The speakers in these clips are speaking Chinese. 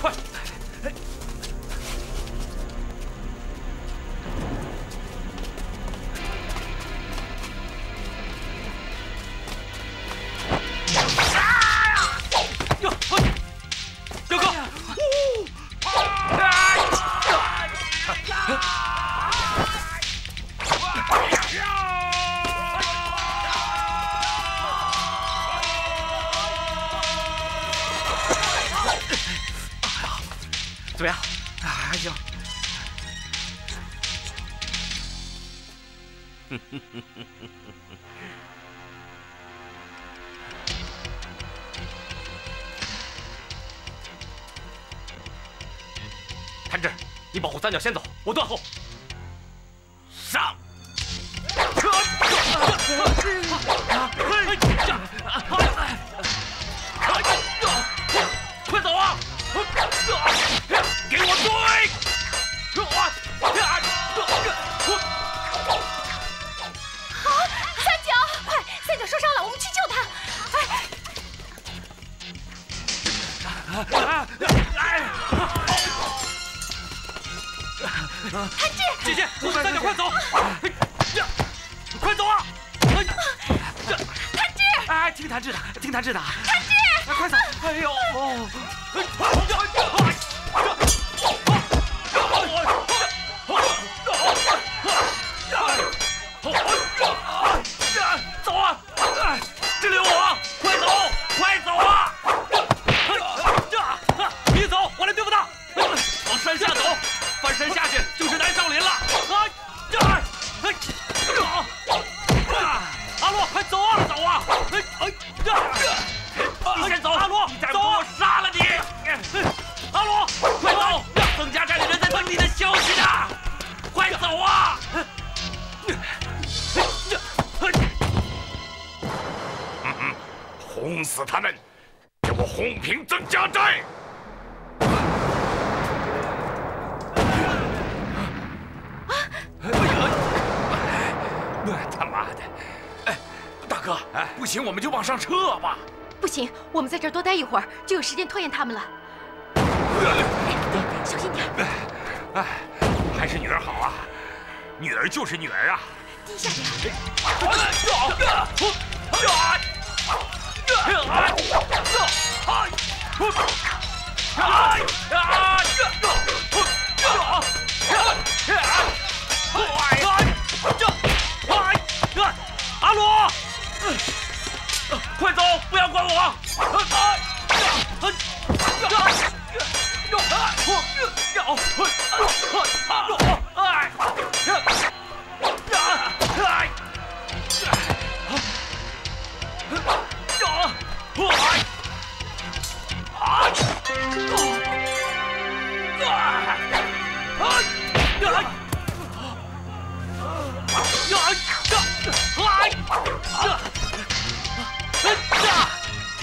快！表哥，怎么样？还行。谭志，你保护三角先走，我断后。上！快走啊！ 给我追！好，三角，快！三角受伤了，我们去救他。谭志，姐姐，我们三角快走！快走啊！谭志，哎，听谭志的，听谭志的。谭志。 快走！哎呦！走啊！这里有我！快走！快走啊！你走，我来对付他。往山下走，翻山下去就是南少林了。阿洛，快走啊！走啊！ 先走，阿罗，你再不走，我杀了你！阿罗，快走！曾家寨的人在等你的消息呢，快走啊！轰死他们！给我轰平曾家寨！他妈的！哎，大哥，不行，我们就往上撤吧。 不行，我们在这儿多待一会儿，就有时间拖延他们了。小心点！哎，还是女儿好啊，女儿就是女儿啊。低下点。阿罗。 快走！不要管我！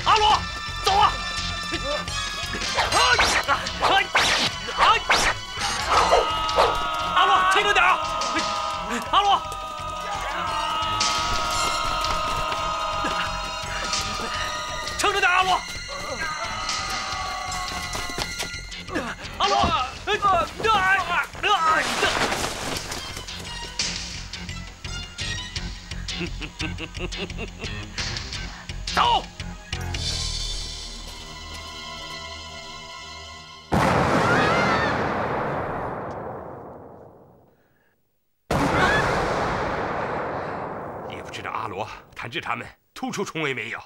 阿罗，走啊！阿罗，轻着点啊！阿罗，撑着点，阿罗！阿罗，走！ 谭志他们突出重围没有？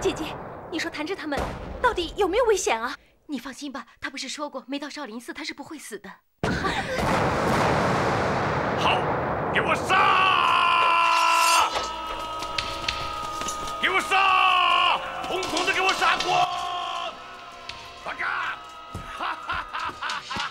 姐姐，你说谭志他们到底有没有危险啊？你放心吧，他不是说过没到少林寺他是不会死的。好，给我杀！给我杀！统统的给我杀光！大哥，哈哈哈哈哈！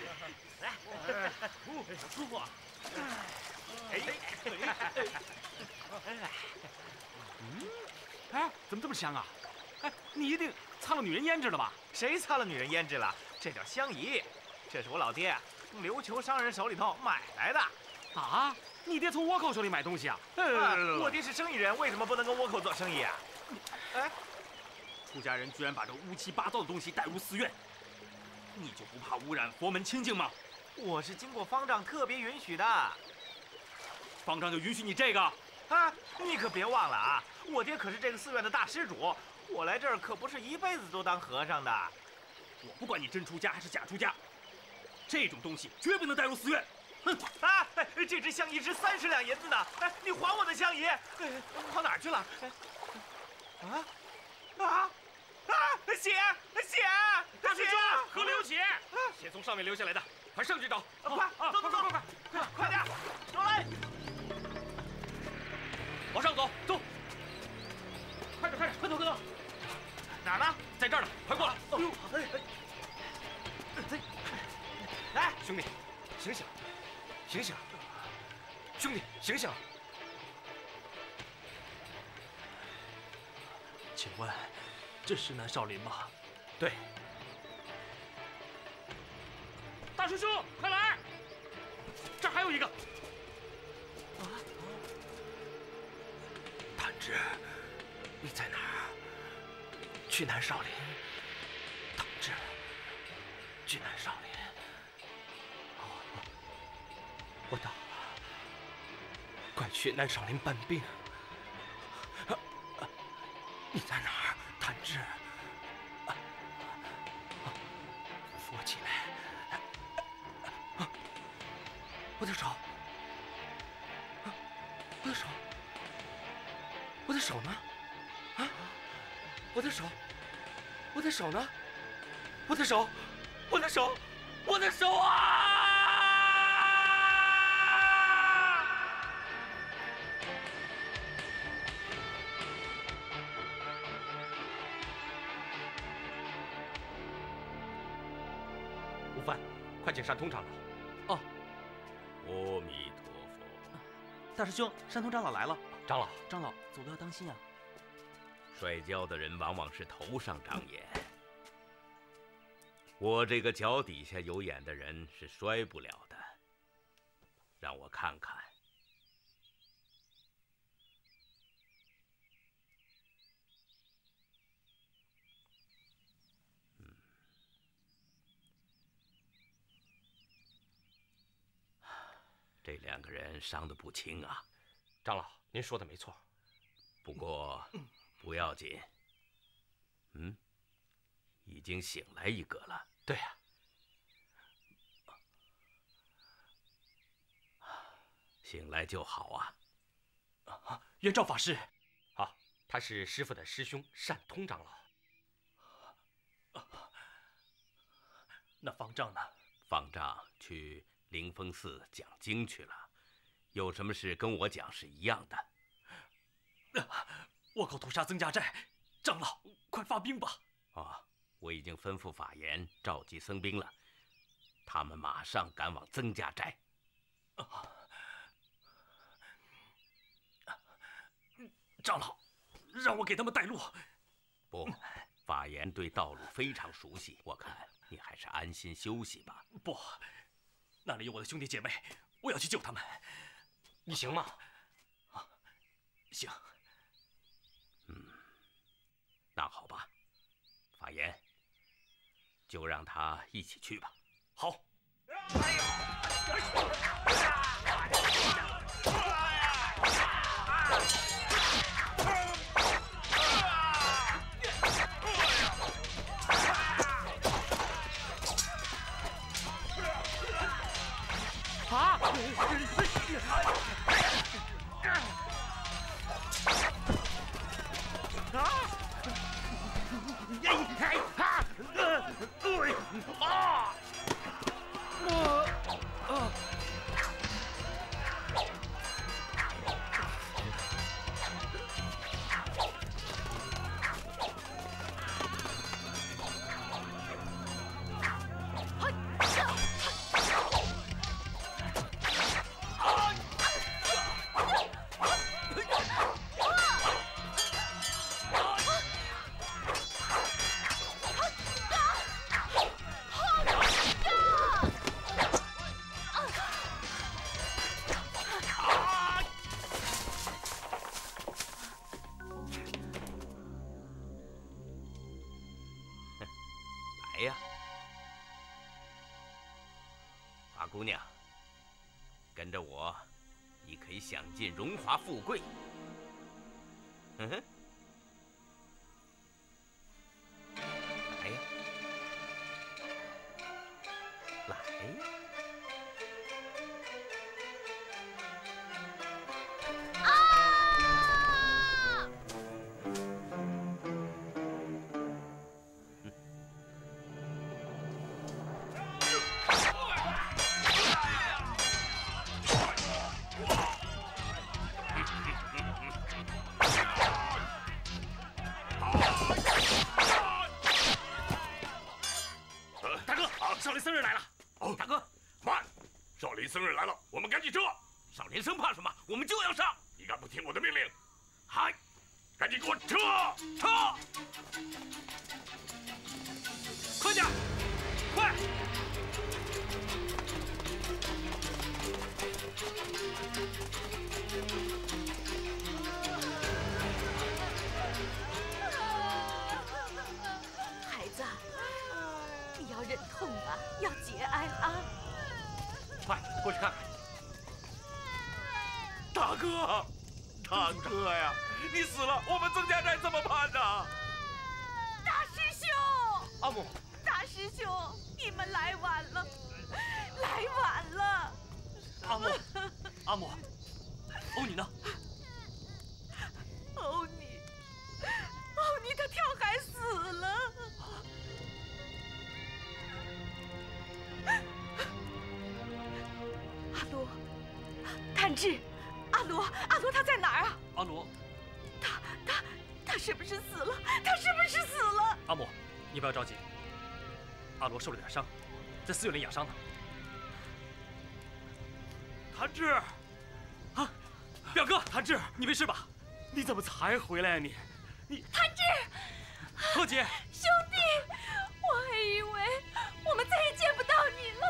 来，哦，舒服啊！嗯，哎，怎么这么香啊？哎，你一定擦了女人胭脂了吧？谁擦了女人胭脂了？这叫香姨，这是我老爹从琉球商人手里头买来的。啊？ 你爹从倭寇手里买东西啊？我爹是生意人，为什么不能跟倭寇做生意啊？哎，出家人居然把这乌七八糟的东西带入寺院，你就不怕污染佛门清净吗？我是经过方丈特别允许的，方丈就允许你这个啊？你可别忘了啊，我爹可是这个寺院的大施主，我来这儿可不是一辈子都当和尚的。我不管你真出家还是假出家，这种东西绝不能带入寺院。 哼啊！这只香姨值30两银子呢！哎，你还我的香姨！跑哪儿去了？啊啊啊！血！大师兄，河流血！血从上面流下来的，快上去找！快，走，快点！走来，往上走，走！快点，快走！哪儿呢？在这儿呢，快过来！哎呦，来，兄弟，醒醒！ 醒醒，兄弟，醒醒！请问，这是南少林吗？对。大师兄，快来！这儿还有一个。啊！探知，你在哪儿？去南少林。探知，去南少林。 我到了，快去南少林办病。你在哪儿？探知。扶我起来。我的手呢？啊！我的手呢？我的手啊！ 快请单通长老。哦，阿弥陀佛。大师兄，单通长老来了。长老，走路要当心啊！摔跤的人往往是头上长眼，我这个脚底下有眼的人是摔不了的。让我看看。嗯。 这两个人伤得不轻啊，长老，您说的没错，不过不要紧。嗯，已经醒来一个了。对呀。醒来就好啊。啊，元照法师，啊，他是师父的师兄单通长老。那方丈呢？方丈去。 灵峰寺讲经去了，有什么事跟我讲是一样的。倭寇屠杀曾家寨，长老快发兵吧！啊，我已经吩咐法言召集僧兵了，他们马上赶往曾家寨。啊，长老，让我给他们带路。不，法言对道路非常熟悉，我看你还是安心休息吧。不。 那里有我的兄弟姐妹，我要去救他们，你行吗？啊，行。嗯，那好吧，法言，就让他一起去吧。好。哎呦！姑娘，跟着我，你可以享尽荣华富贵。嗯。 受了点伤，在寺院里养伤呢。谭志，啊，表哥，谭志，你没事吧？你怎么才回来啊？你，谭志，何姐，兄弟，我还以为我们再也见不到你了。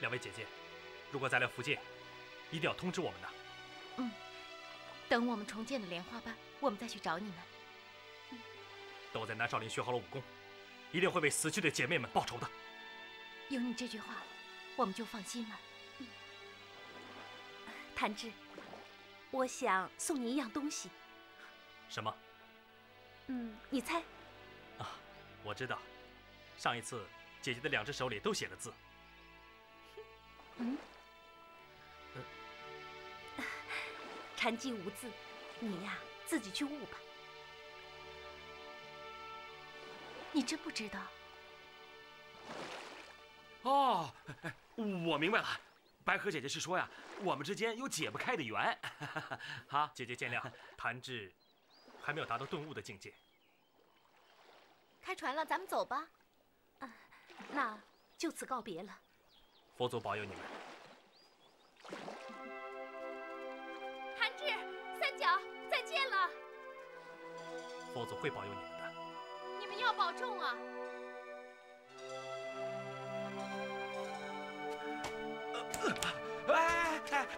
两位姐姐，如果再来福建，一定要通知我们的。嗯，等我们重建了莲花班，我们再去找你们。嗯、等我在南少林学好了武功，一定会为死去的姐妹们报仇的。有你这句话，我们就放心了。嗯、谭志，我想送你一样东西。什么？嗯，你猜。啊，我知道，上一次姐姐的两只手里都写了字。 嗯，禅机无字，你呀自己去悟吧。你真不知道？哦，我明白了。白荷姐姐是说呀，我们之间有解不开的缘。啊，姐姐见谅，谭志还没有达到顿悟的境界。开船了，咱们走吧。啊，那就此告别了。 佛祖保佑你们！谭志、三角，再见了！佛祖会保佑你们的。你们要保重啊！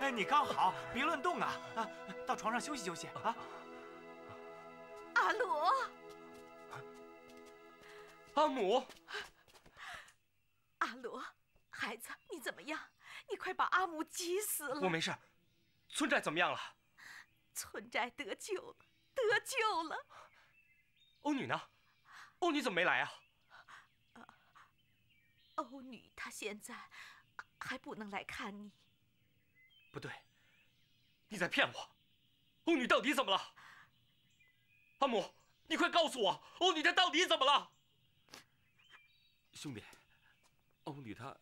哎，你刚好，别乱动啊！啊，到床上休息休息啊！阿罗，阿母，阿罗。 孩子，你怎么样？你快把阿母急死了！我没事。村寨怎么样了？村寨得救了，得救了。欧女呢？欧女怎么没来啊？欧女她现在还不能来看你。不对，你在骗我！欧女到底怎么了？阿母，你快告诉我，欧女她到底怎么了？兄弟，欧女她。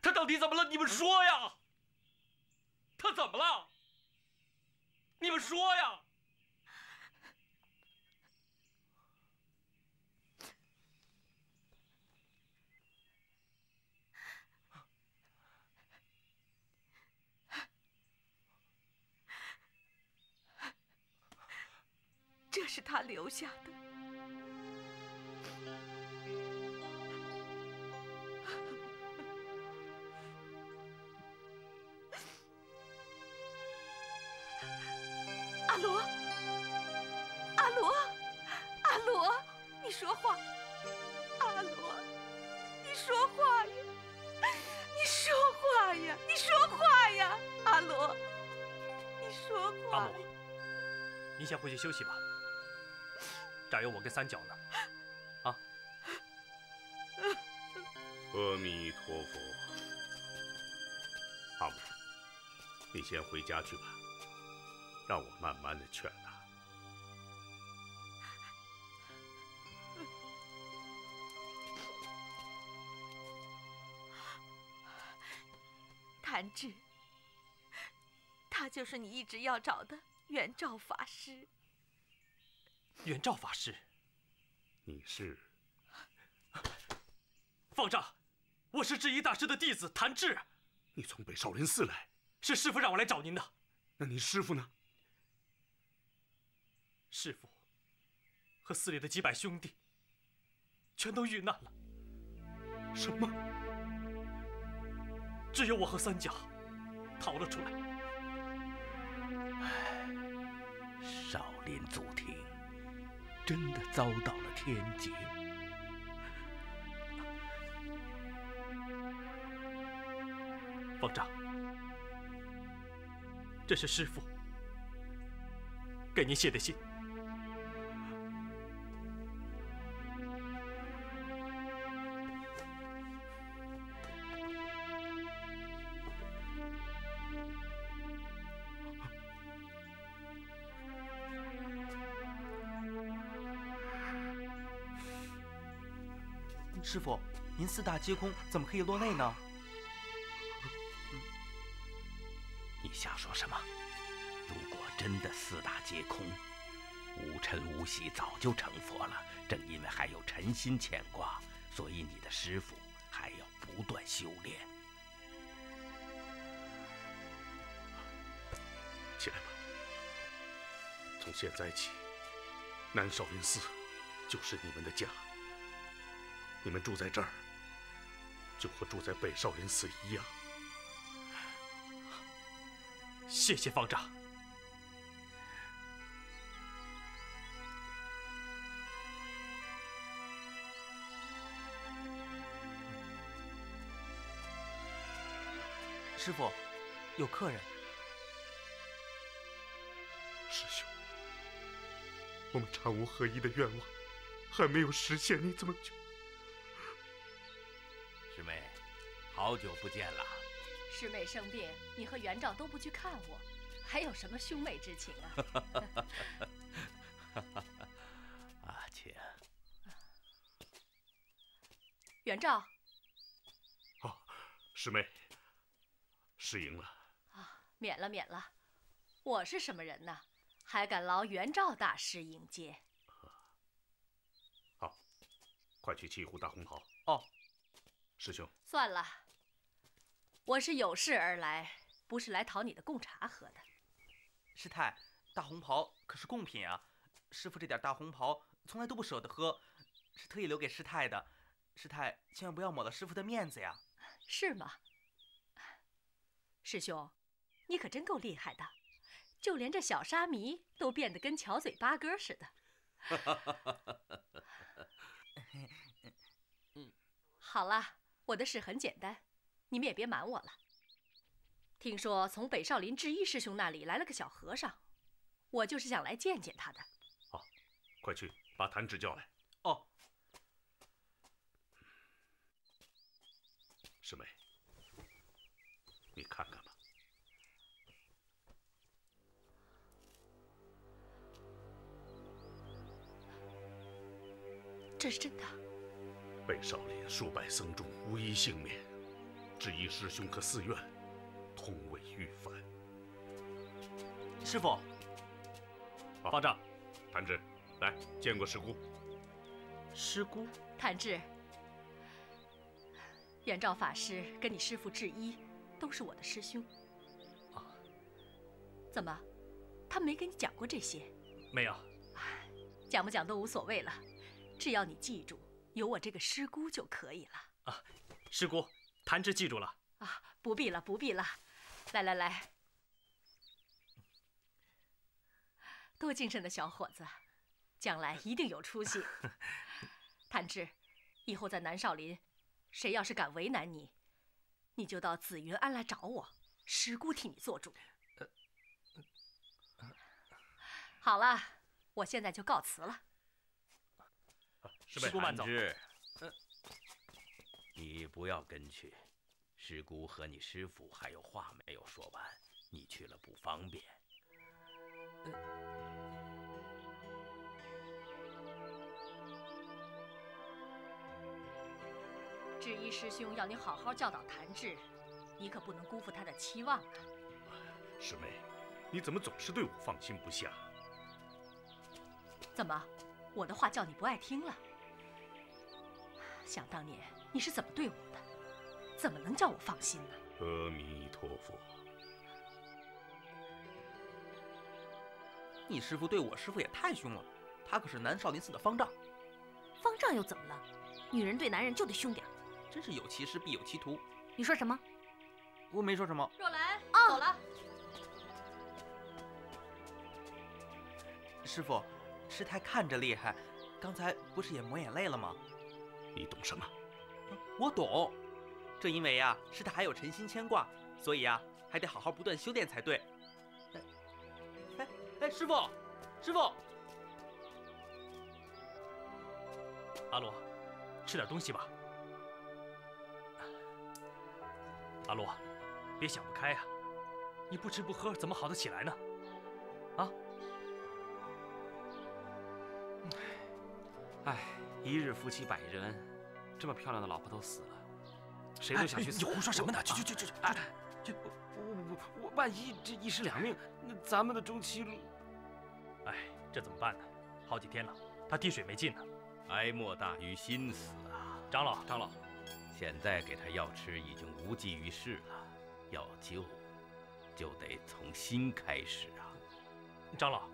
他到底怎么了？你们说呀！他怎么了？你们说呀！是他留下的。阿罗，阿罗，阿罗，你说话！阿罗，你说话呀！你说话呀！你说话呀！阿罗，你说话！阿罗。 你先回去休息吧，这儿有我跟三角呢，啊！阿弥陀佛，阿母，你先回家去吧，让我慢慢的劝他。谭志，他就是你一直要找的。 圆照法师，圆照法师，你是？方丈，我是智一大师的弟子谭志。你从北少林寺来？是师父让我来找您的。那您师父呢？师父和寺里的几百兄弟全都遇难了。什么？只有我和三角逃了出来。 少林祖庭真的遭到了天劫，方丈，这是师父给您写的信。师傅，您四大皆空，怎么可以落泪呢？你瞎说什么？如果真的四大皆空，无尘无喜早就成佛了。正因为还有尘心牵挂，所以你的师傅还要不断修炼。起来吧，从现在起，南少林寺就是你们的家。 你们住在这儿，就和住在北少林寺一样。谢谢方丈。师傅，有客人。师兄，我们禅悟合一的愿望还没有实现，你怎么就…… 师妹，好久不见了。师妹生病，你和元照都不去看我，还有什么兄妹之情啊？阿姐，元照。哦，师妹，失迎了。啊，免了免了，我是什么人呢？还敢劳元照大师迎接。好，快去沏一壶大红袍。哦。 师兄，算了，我是有事而来，不是来讨你的贡茶喝的。师太，大红袍可是贡品啊，师傅这点大红袍从来都不舍得喝，是特意留给师太的。师太千万不要抹了师傅的面子呀。是吗？师兄，你可真够厉害的，就连这小沙弥都变得跟巧嘴八哥似的。好了。 我的事很简单，你们也别瞒我了。听说从北少林智一师兄那里来了个小和尚，我就是想来见见他的。好，快去把谭志叫来。哦，师妹，你看看吧。这是真的。 北少林数百僧众无一幸免，智一师兄和寺院同为御凡。师傅，方丈，谭志，来见过师姑。师姑，谭志，圆照法师跟你师父智一都是我的师兄。啊，怎么，他没跟你讲过这些？没有。讲不讲都无所谓了，只要你记住有我这个师姑就可以了。啊，师姑，谭志记住了。啊，不必了，不必了。来来来，多精神的小伙子，将来一定有出息。谭志，以后在南少林，谁要是敢为难你，你就到紫云庵来找我，师姑替你做主。 好了，我现在就告辞了。师姑慢走。你不要跟去，师姑和你师父还有话没有说完，你去了不方便。智一师兄要你好好教导谭志，你可不能辜负他的期望啊。师妹，你怎么总是对我放心不下？ 怎么，我的话叫你不爱听了？想当年你是怎么对我的，怎么能叫我放心呢？阿弥陀佛。你师父对我师父也太凶了，他可是南少林寺的方丈。方丈又怎么了？女人对男人就得凶点。真是有其师必有其徒。你说什么？我没说什么。若兰，走了。师父。 师太看着厉害，刚才不是也抹眼泪了吗？你懂什么？我懂，这因为呀，师太还有尘心牵挂，所以呀，还得好好不断修炼才对。哎，师父，师父，阿罗，吃点东西吧。阿罗，别想不开啊！你不吃不喝怎么好得起来呢？啊？ 哎，一日夫妻百日恩，这么漂亮的老婆都死了，谁都想去死。你胡说什么呢？去！哎，这我万一这一尸两命，那咱们的中期……哎，这怎么办呢？好几天了，他滴水没进呢。哀莫大于心死啊！长老，现在给他药吃已经无济于事了，要救就得从心开始啊！长老，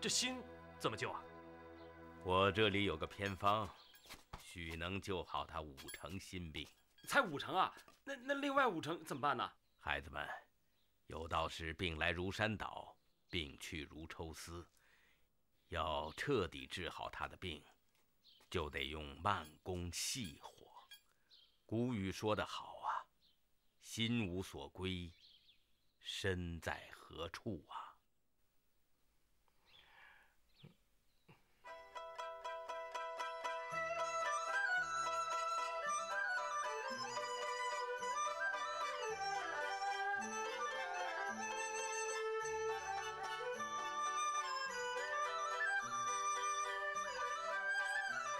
这心怎么救啊？ 我这里有个偏方，许能救好他50%心病。才50%啊？那另外50%怎么办呢？孩子们，有道是病来如山倒，病去如抽丝。要彻底治好他的病，就得用慢工细活。古语说得好啊，“心无所归，身在何处啊？”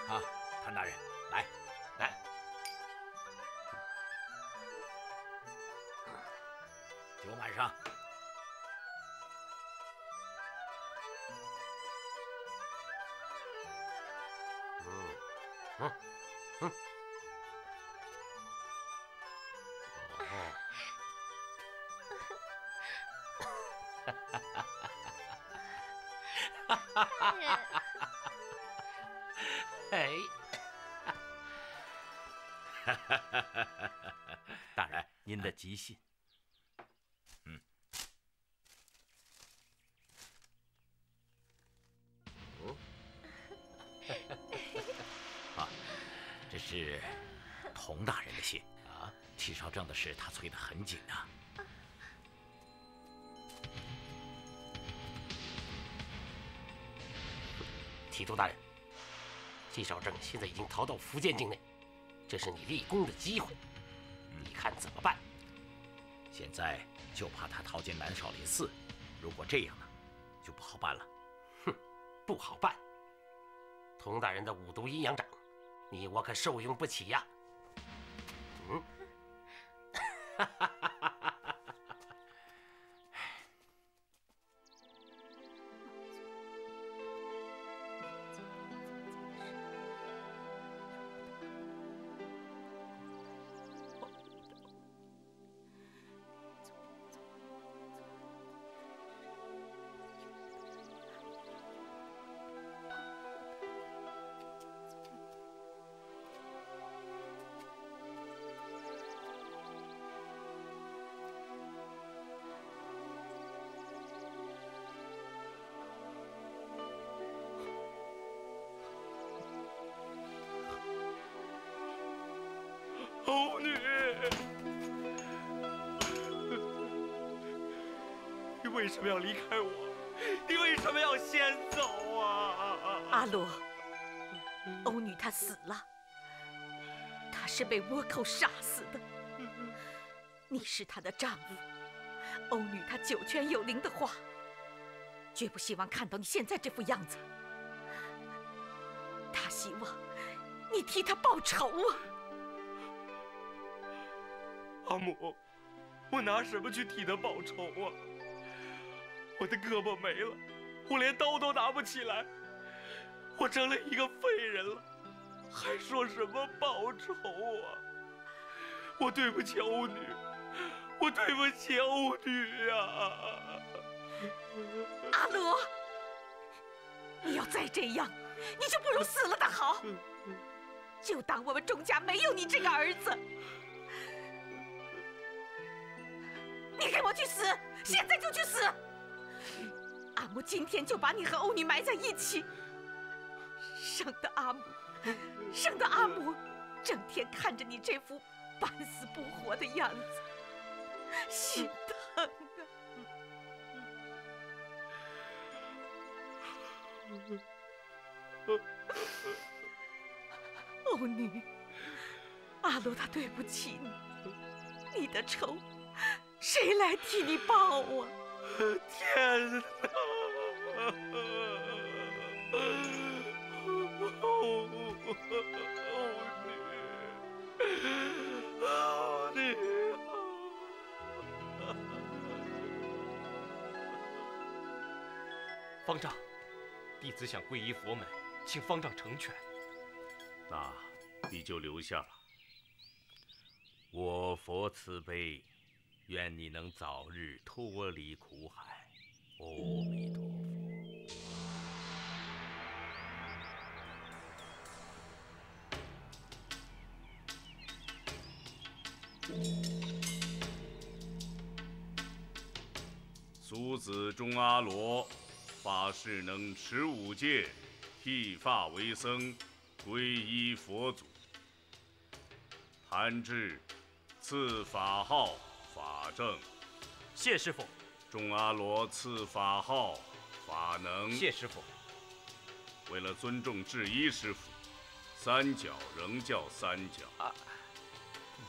啊，谭大人，来，酒满上。哎，大人，您的吉信。嗯，啊，这是童大人的信啊。戚少正的事，他催得很紧啊。 提督大人，戚少正现在已经逃到福建境内，这是你立功的机会，你看怎么办？现在就怕他逃进南少林寺，如果这样呢，就不好办了。哼，不好办。佟大人的五毒阴阳掌，你我可受用不起呀。嗯，哈哈哈哈。为什么要离开我？你为什么要先走啊？阿罗，欧女她死了，她是被倭寇杀死的。你是她的丈夫，欧女她九泉有灵的话，绝不希望看到你现在这副样子。她希望你替她报仇啊！阿母。 我拿什么去替他报仇啊？我的胳膊没了，我连刀都拿不起来，我成了一个废人了，还说什么报仇啊？我对不起欧女，我对不起欧女呀！阿罗，你要再这样，你就不如死了的好，就当我们钟家没有你这个儿子。 你给我去死！现在就去死！阿母今天就把你和欧女埋在一起，省得阿母整天看着你这副半死不活的样子，心疼啊！欧女，阿罗他对不起你，你的仇。 谁来替你报啊？天哪！欧女，方丈，弟子想皈依佛门，请方丈成全。那你就留下了。我佛慈悲。 愿你能早日脱离苦海，阿弥陀佛。苏子中阿罗，发誓能持五戒，剃发为僧，皈依佛祖。谭志，赐法号。 法正，谢师傅。众阿罗赐法号法能，谢师傅。为了尊重智一师傅，三角仍叫三角啊，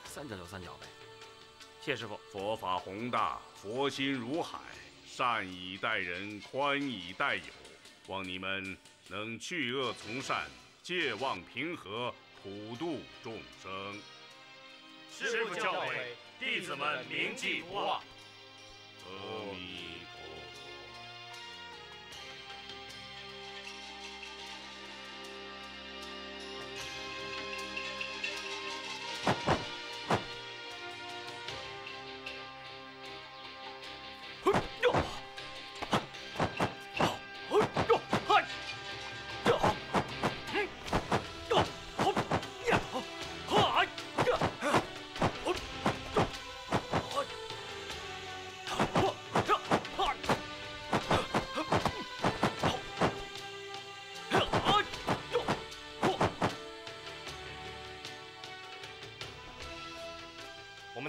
三角就三角呗。谢师傅。佛法宏大，佛心如海，善以待人，宽以待友。望你们能去恶从善，戒妄平和，普度众生。师傅教诲。 弟子们铭记不忘。阿弥陀佛。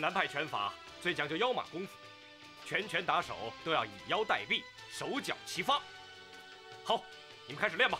南派拳法最讲究腰马功夫，拳打手都要以腰带臂，手脚齐发。好，你们开始练吧。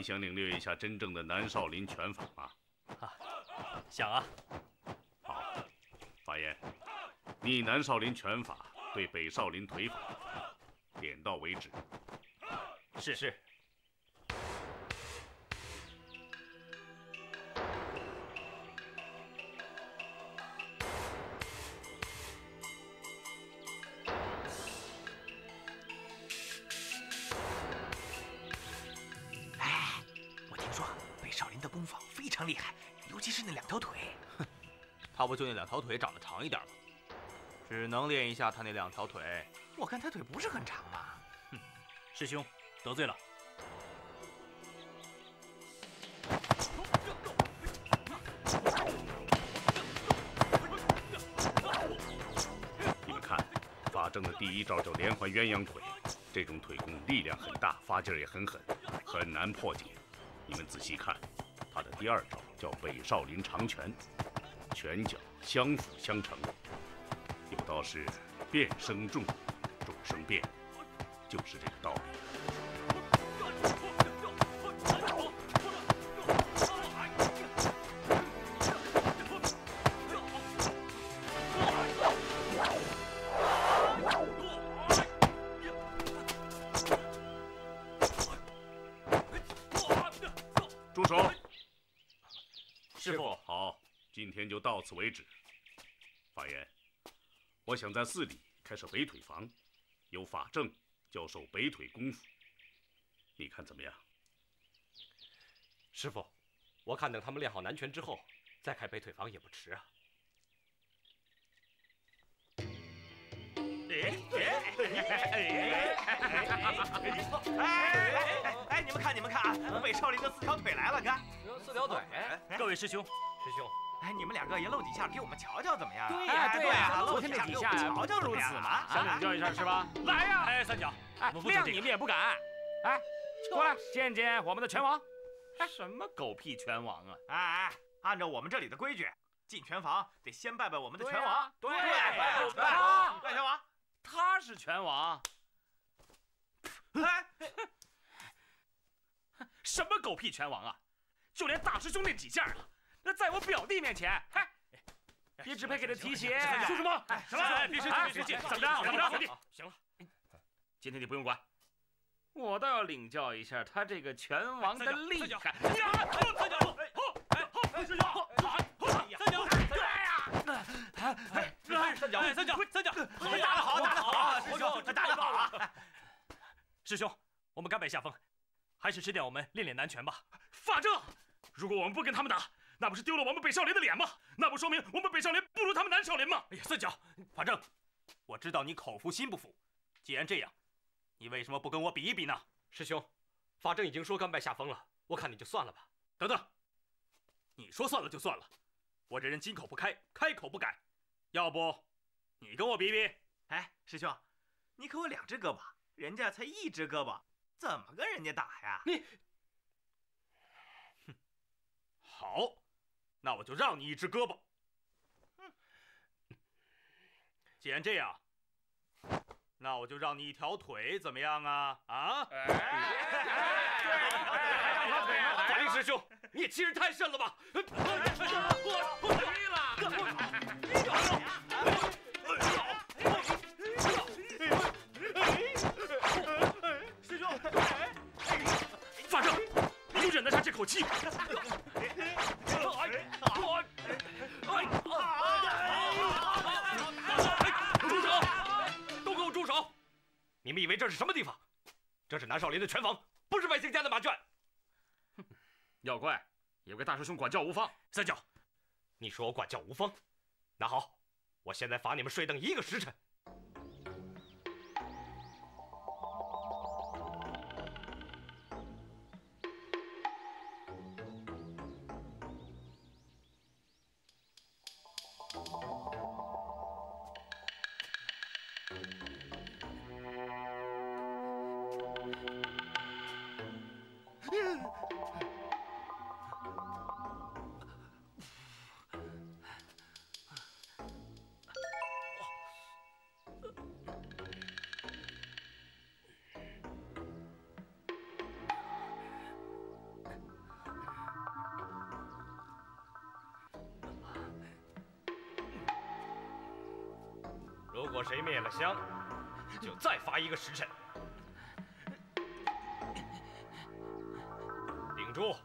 想领略一下真正的南少林拳法吗？啊，想啊。好，法言，你南少林拳法对北少林腿法，点到为止。是。不就那两条腿长得长一点吗？只能练一下他那两条腿。我看他腿不是很长嘛。哼，师兄得罪了，正的第一招叫连环鸳鸯腿，这种腿功力量很大，发劲也很狠，很难破解。你们仔细看，他的第二招叫北少林长拳，拳脚相辅相成。有道是变生众，众生变，就是这个道理。 今天就到此为止。法言，我想在寺里开设北腿房，由法正教授北腿功夫，你看怎么样？师傅，我看等他们练好南拳之后，再开北腿房也不迟啊。哎，你们看啊，北少林的四条腿来了，看四条腿。各位师兄，哎，你们两个也露几下给我们瞧瞧，怎么样？对呀，露几下给我们瞧瞧，如此嘛，想领教一下是吧？来呀！哎，三脚，哎，亮你们也不敢。哎，过来见见我们的拳王。什么狗屁拳王啊！哎，按照我们这里的规矩，进拳房得先拜拜我们的拳王。拜拳王，他是拳王。哎，什么狗屁拳王啊！就连大师兄那几下啊！ 那在我表弟面前，嗨，别只配给他提鞋，说什么？哎，行了，别生气，怎么着？表弟，行了，今天你不用管，我倒要领教一下他这个拳王的厉害。三脚，打得好，师兄，这打得好啊！师兄，我们甘拜下风，还是吃点我们练练南拳吧。法正，如果我们不跟他们打。 那不是丢了我们北少林的脸吗？那不说明我们北少林不如他们南少林吗？哎呀，三脚，法正，我知道你口服心不服。既然这样，你为什么不跟我比一比呢？师兄，法正已经说甘拜下风了，我看你就算了吧。等等，你说算了就算了，我这人金口不开，开口不改。要不，你跟我比一比？哎，师兄，你可我两只胳膊，人家才一只胳膊，怎么跟人家打呀？你，哼，好。 那我就让你一只胳膊。既然这样，那我就让你一条腿，怎么样啊？啊！法力师兄，你也欺人太甚了吧！我没了！师兄，法正，你就忍得下这口气？ 住手！都给我住手！你们以为这是什么地方？这是南少林的拳房，不是百姓家的马圈。要怪也怪大师兄管教无方。三脚，你说我管教无方？那好，我现在罚你们睡等1个时辰。 如果谁灭了香，就再罚1个时辰。顶住！